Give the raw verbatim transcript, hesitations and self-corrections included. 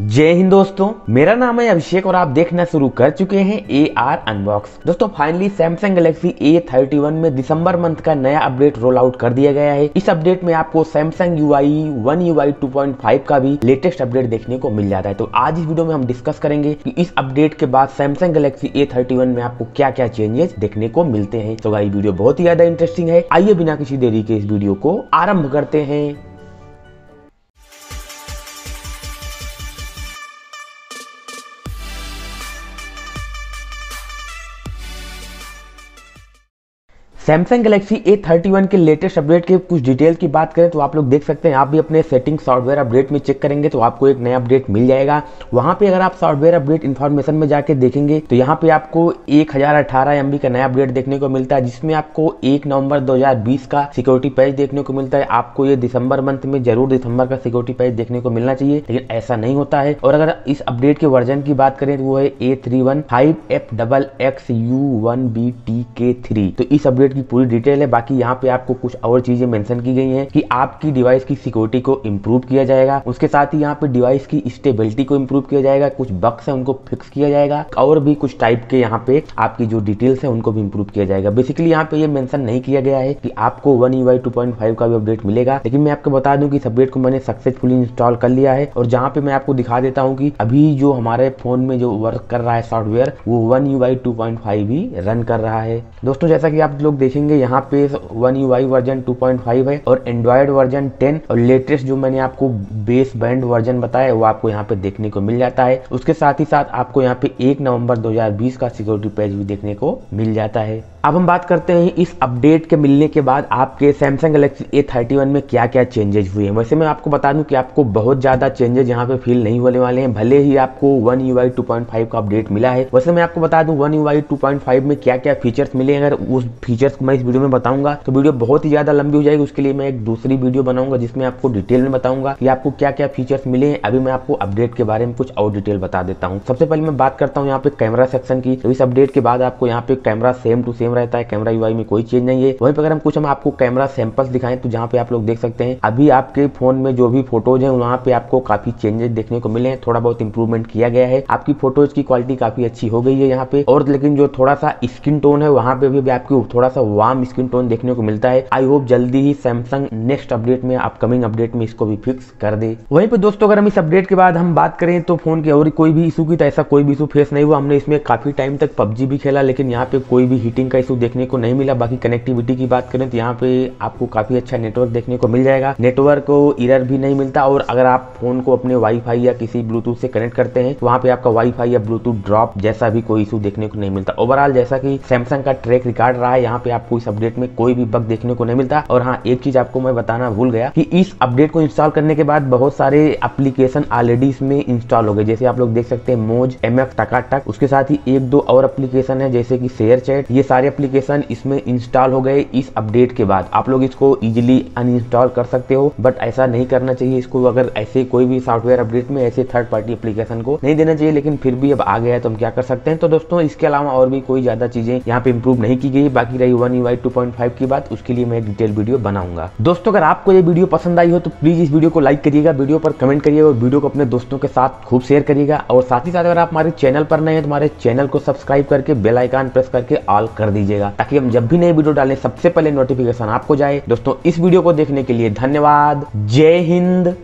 जय हिंद दोस्तों, मेरा नाम है अभिषेक और आप देखना शुरू कर चुके हैं ए आर अनबॉक्स। दोस्तों finally Samsung Galaxy A thirty one में दिसंबर मंथ का नया अपडेट रोल आउट कर दिया गया है। इस अपडेट में आपको Samsung U I, One U I two point five का भी लेटेस्ट अपडेट देखने को मिल जाता है। तो आज इस वीडियो में हम डिस्कस करेंगे कि इस अपडेट के बाद Samsung Galaxy A thirty one में आपको क्या क्या चेंजेस देखने को मिलते हैं। तो गाइस वीडियो बहुत ही ज्यादा इंटरेस्टिंग है, आइए बिना किसी देरी के इस वीडियो को आरम्भ करते हैं। Samsung Galaxy A thirty one के लेटेस्ट अपडेट के कुछ डिटेल की बात करें तो आप लोग देख सकते हैं, आप भी अपने सेटिंग सॉफ्टवेयर अपडेट में चेक करेंगे तो आपको एक नया अपडेट मिल जाएगा। वहां पे अगर आप सॉफ्टवेयर अपडेट इन्फॉर्मेशन में जाके देखेंगे तो यहाँ पे आपको एक हज़ार अठारह एम बी का नया अपडेट देखने को मिलता है, जिसमें आपको एक नवंबर दो हज़ार बीस का सिक्योरिटी पैच देखने को मिलता है। आपको ये दिसंबर मंथ में जरूर दिसंबर का सिक्योरिटी पैच देखने को मिलना चाहिए, लेकिन ऐसा नहीं होता है। और अगर इस अपडेट के वर्जन की बात करें तो वो है A thirty one five F double X U one B T K three. तो इस अपडेट की पूरी डिटेल है। बाकी यहाँ पे आपको कुछ और चीजें मेंशन की गई हैं कि आपकी डिवाइस की सिक्योरिटी को इंप्रूव किया जाएगा, उसके साथ ही यहाँ पे डिवाइस की स्टेबिलिटी को इंप्रूव किया जाएगा, कुछ बग्स हैं उनको फिक्स किया जाएगा और भी कुछ टाइप के यहाँ पे आपकी जो डिटेल्स है उनको भी इंप्रूव किया जाएगा। बेसिकली यहाँ पे ये मेंशन नहीं किया गया है कि आपको one UI two point five का भी अपडेट मिलेगा, लेकिन मैं आपको बता दूं कि इस अपडेट को मैंने सक्सेसफुली इंस्टॉल कर लिया है। और जहाँ पे मैं आपको दिखा देता हूँ कि अभी जो हमारे फोन में जो वर्क कर रहा है सॉफ्टवेयर वो one UI two point five ही रन कर रहा है। दोस्तों जैसा कि आप लोग देखेंगे यहाँ पे One U I version two point five है और Android वर्जन टेन और लेटेस्ट जो मैंने आपको बेस बैंड वर्जन बताया वो आपको यहाँ पे देखने को मिल जाता है। उसके साथ ही साथ आपको यहाँ पे एक नवंबर दो हज़ार बीस का सिक्योरिटी पैच भी देखने को मिल जाता है। अब हम बात करते हैं इस अपडेट के मिलने के बाद आपके Samsung Galaxy A thirty one में क्या क्या चेंजेस हुए हैं। वैसे मैं आपको बता दूं कि आपको बहुत ज्यादा चेंजेस यहाँ पे फील नहीं होने वाले हैं, भले ही आपको One U I two point five का अपडेट मिला है। वैसे मैं आपको बता दूं One U I two point five में क्या क्या फीचर्स मिले, अगर उस फीचर्स मैं इस वीडियो में बताऊंगा तो वीडियो बहुत ही ज्यादा लंबी हो जाएगी। उसके लिए मैं एक दूसरी वीडियो बनाऊंगा जिसमें आपको डिटेल में बताऊंगा कि आपको क्या क्या फीचर्स मिले हैं। अभी मैं आपको अपडेट के बारे में कुछ और डिटेल बता देता हूँ। सबसे पहले मैं बात करता हूँ यहाँ पे कैमरा सेक्शन की। तो इस अपडेट के बाद आपको यहाँ पे कैमरा सेम टू सेम रहता है, कैमरा यूआई में कोई चेंज नहीं है। वहीं पर अगर हम कुछ हम आपको कैमरा सैंपल्स दिखाएं तो जहाँ पे आप लोग देख सकते हैं अभी आपके फोन में जो भी फोटोज हैं वहाँ पे आपको काफी चेंजेस देखने को मिले हैं, थोड़ा बहुत इंप्रूवमेंट किया गया है, आपकी फोटोज की क्वालिटी काफी अच्छी हो गई है यहाँ पे। और लेकिन जो थोड़ा सा स्किन टोन है वहाँ पे भी आपकी थोड़ा सा वार्म स्किन टोन देखने को मिलता है। आई होप जल्दी ही सैमसंग नेक्स्ट अपडेट में, अपकमिंग अपडेट में इसको भी फिक्स कर दे। वहीं पे दोस्तों अगर हम इस अपडेट के बाद हम बात करें तो फोन के और कोई भी इशू की, तो ऐसा कोई भी इशू फेस नहीं हुआ। हमने इसमें काफी टाइम तक पबजी भी खेला, लेकिन यहाँ पे कोई भी हीटिंग का इशू देखने को नहीं मिला। बाकी कनेक्टिविटी की बात करें तो यहाँ पे आपको काफी अच्छा नेटवर्क देखने को मिल जाएगा, नेटवर्क को एरर भी नहीं मिलता। और अगर आप फोन को अपने वाईफाई या किसी ब्लूटूथ से कनेक्ट करते हैं वहाँ पे आपका वाईफाई या ब्लूटूथ ड्रॉप जैसा भी कोई इशू देखने को नहीं मिलता। ओवरऑल जैसा की सैमसंग का ट्रैक रिकॉर्ड रहा है, यहाँ पे आपको इस अपडेट में कोई भी बग देखने को नहीं मिलता। और हाँ, एक चीज आपको मैं बताना भूल गया कि इस अपडेट को इंस्टॉल करने के बाद बहुत सारे एप्लीकेशन ऑलरेडी इसमें इंस्टॉल हो गए, जैसे आप लोग देख सकते हैं मोज, एमएफ, टकाटक, उसके साथ ही एक दो और एप्लीकेशन है जैसे कि शेयरचैट। ये सारे एप्लीकेशन इसमें इंस्टॉल हो गए इस अपडेट के बाद। आप लोग इसको इजिली अनइंस्टॉल कर सकते हो, बट ऐसा नहीं करना चाहिए। इसको अगर ऐसे कोई भी सॉफ्टवेयर अपडेट में ऐसे थर्ड पार्टी एप्लीकेशन को नहीं देना चाहिए, लेकिन फिर भी अब आ गया है तो हम क्या कर सकते हैं। तो दोस्तों इसके अलावा और भी कोई ज्यादा चीजें यहाँ पे इंप्रूव नहीं की गई। बाकी रही One U I two point five की बात, उसके लिए मैं डिटेल वीडियो बनाऊंगा। दोस्तों अगर आपको ये वीडियो पसंद आई हो तो प्लीज इस वीडियो को लाइक करिएगा, वीडियो पर कमेंट करिएगा और वीडियो को अपने दोस्तों के साथ खूब शेयर करिएगा। और साथ ही साथ अगर आप हमारे चैनल पर नए हैं तो हमारे चैनल को सब्सक्राइब करके बेल आइकन प्रेस करके ऑल कर दीजिएगा, ताकि हम जब भी नई वीडियो डालें सबसे पहले नोटिफिकेशन आपको जाए। दोस्तों इस वीडियो को देखने के लिए धन्यवाद। जय हिंद।